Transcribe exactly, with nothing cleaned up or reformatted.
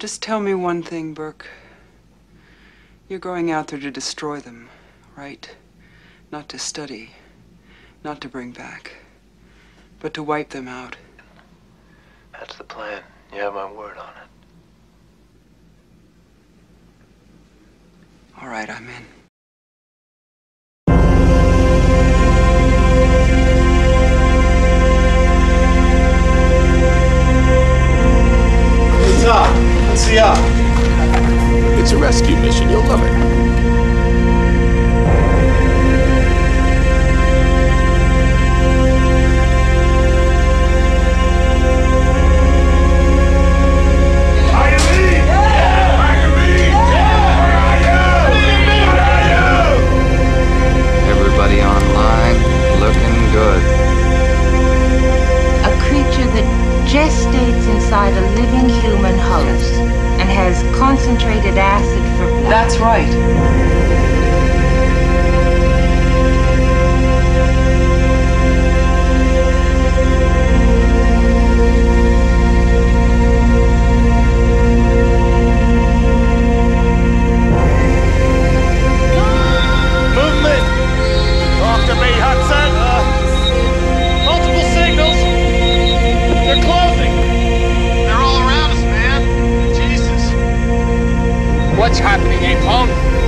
Just tell me one thing, Burke. You're going out there to destroy them, right? Not to study, not to bring back, but to wipe them out. That's the plan. You have my word on it. All right, I'm in. What's up? What's the up? It's a rescue mission. You'll love it. Gestates inside a living human host and has concentrated acid for blood. That's right. Movement! Talk to me, Hudson! Uh, multiple signals! They're close! What's happening, Apollo?